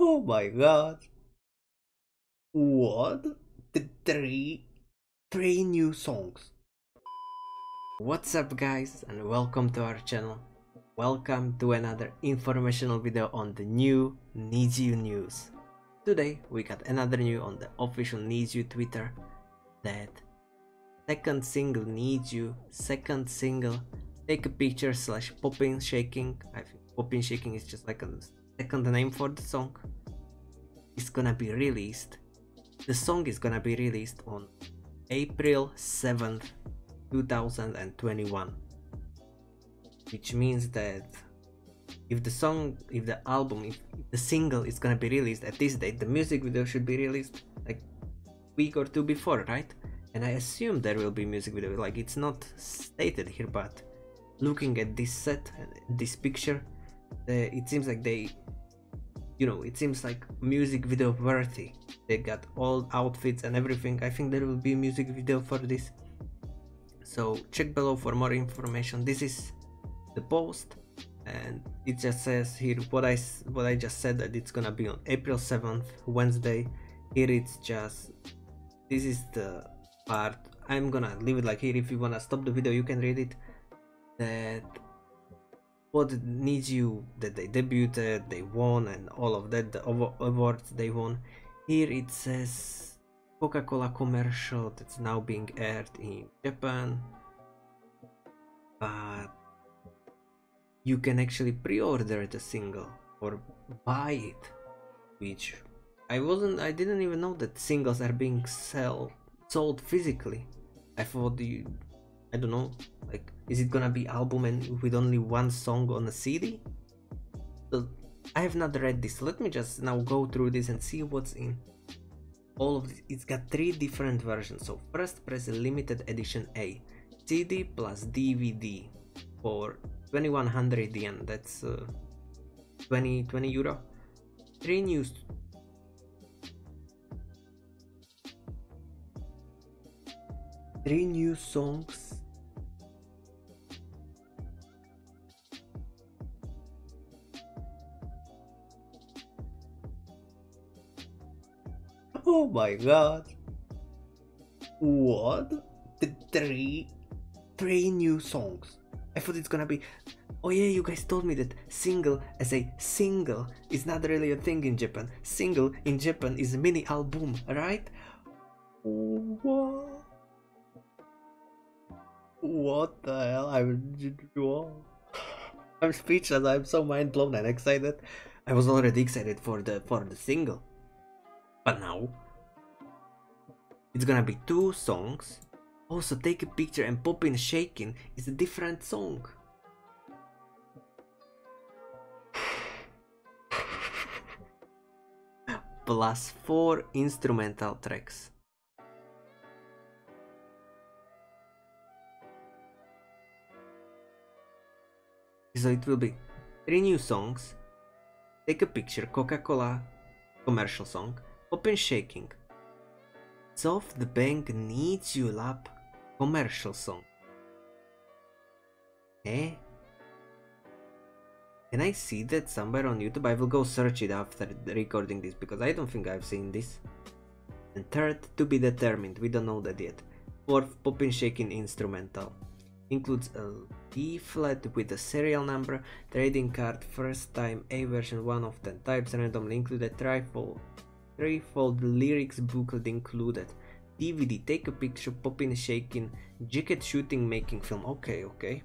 Oh my god. What? Three new songs. What's up guys and welcome to our channel. Welcome to another informational video on the new NiziU news. Today we got another news on the official NiziU Twitter that second single Take a Picture / Poppin' Shakin', I think Poppin' Shakin' is just like a second name for the song, is gonna be released. The song is gonna be released on April 7th, 2021, which means that if the single is gonna be released at this date, the music video should be released like a week or two before, right? And I assume there will be music video, like it's not stated here, but looking at this set, this picture, it seems like it seems like music video worthy. They got all outfits and everything. I think there will be music video for this. So check below for more information. This is the post and it just says here what I just said, that it's gonna be on April 7th, Wednesday. Here it's just, this is the part, I'm gonna leave it like here. If you wanna stop the video you can read it, that what NiziU, that they debuted, they won and all of that, the awards they won. Here it says Coca-Cola commercial that's now being aired in Japan, but you can actually pre-order the single or buy it, which I didn't even know that singles are being sold physically. I thought I don't know, like is it gonna be album and with only one song on a CD? So I have not read this. Let me just now go through this and see what's in all of this. It's got three different versions. So first press limited edition A, CD plus DVD for 2100 yen, that's 20 euro. Three new songs, oh my god, what? Three new songs. I thought it's gonna be, oh yeah, you guys told me that single as a single is not really a thing in Japan. Single in Japan is a mini album, right? What? What the hell? I'm speechless. I'm so mind blown and excited. I was already excited for the single, but now it's gonna be two songs. Also, Take a Picture and Poppin' Shakin' is a different song. Plus 4 instrumental tracks. So it will be 3 new songs, Take a Picture, Coca-Cola commercial song, Poppin' Shakin', SoftBank NiziU Lab commercial song. Eh? Can I see that somewhere on YouTube? I will go search it after recording this because I don't think I've seen this. And third, to be determined, we don't know that yet. Fourth, Poppin' Shakin' instrumental. Includes a leaflet with a serial number, trading card, first time, A version, 1 of 10 types, randomly included, threefold lyrics booklet included. DVD, Take a Picture, Poppin' Shakin', jacket shooting, making film. Okay.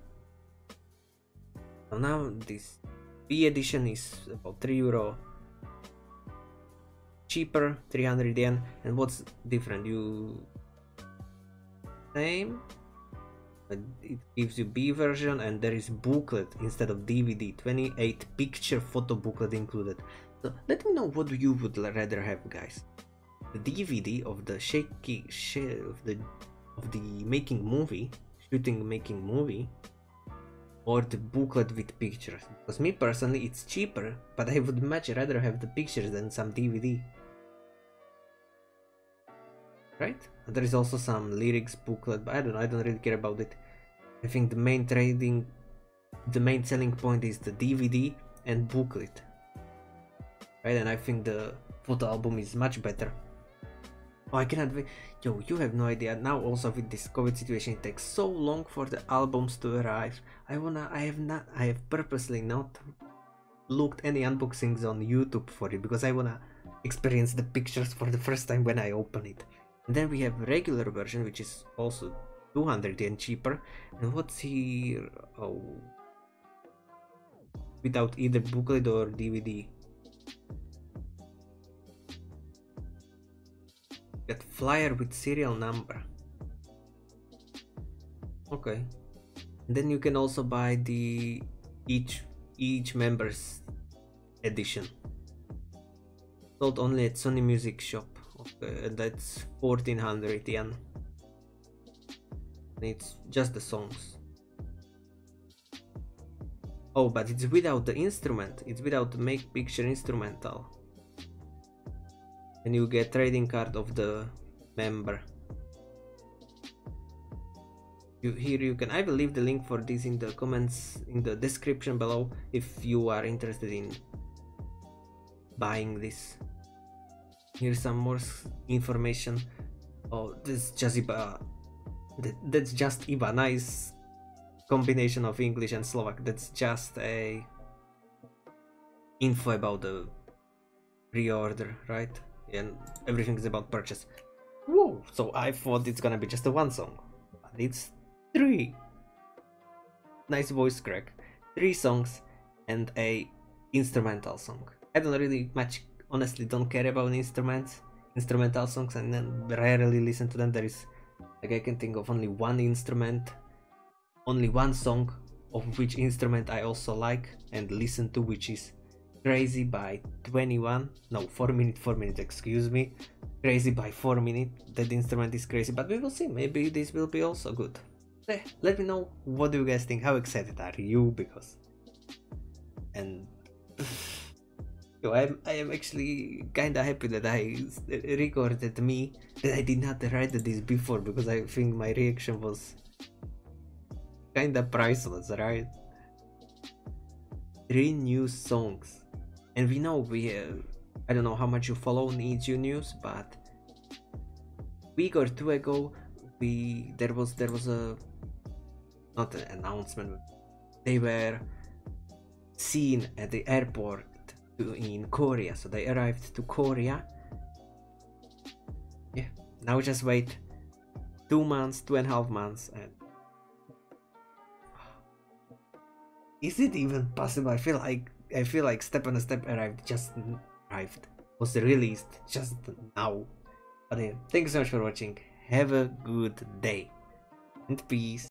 So now this B edition is about 3 euro cheaper, 300 yen. And what's different? Same. It gives you B version and there is booklet instead of DVD. 28 picture photo booklet included. So let me know what you would rather have, guys. The DVD of the making movie, or the booklet with pictures? Because me personally, it's cheaper, but I would much rather have the pictures than some DVD. Right? And there is also some lyrics booklet, but I don't know, I don't really care about it. I think the main selling point is the DVD and booklet. right? And I think the photo album is much better. Oh, I cannot wait. Yo, you have no idea. Now also with this COVID situation, it takes so long for the albums to arrive. I have purposely not looked any unboxings on YouTube for it, because I wanna experience the pictures for the first time when I open it. And then we have regular version, which is also 200 yen cheaper. And what's here? Oh, without either booklet or DVD. That flyer with serial number. Okay. And then you can also buy the each member's edition. Sold only at Sony Music shop. Okay, that's 1400 yen. And it's just the songs. Oh, but it's without the instrument. It's without the make picture instrumental. And you get trading card of the member. Here you can, I will leave the link for this in the comments, in the description below, if you are interested in buying this. Here's some more information. Oh, this is just Iba. That's just Iba. Nice combination of English and Slovak. That's just a info about the pre-order, right? And everything is about purchase. Whoa! So I thought it's gonna be just a one song, but it's three. Nice voice crack. Three songs and a instrumental song. I don't really much, honestly, don't care about instruments, instrumental songs, and then rarely listen to them. There is, like, I can think of only one instrument, only one song of which instrument I also like and listen to, which is Crazy by 21. No, 4minute, 4minute, excuse me. Crazy by 4minute. That instrument is crazy, but we will see. Maybe this will be also good. Let me know, what do you guys think? How excited are you? Because, and yo, I am actually kinda happy that I recorded me, that I did not write this before, because I think my reaction was kinda priceless, right? Three new songs. And we know we I don't know how much you follow NiziU news, but week or two ago there was a, not an announcement, they were seen at the airport in Korea, so they arrived to Korea. Yeah, now just wait 2 months, 2.5 months, and is it even possible? I feel like Step on a Step just arrived, was released just now. But anyway, thank you so much for watching. Have a good day and peace.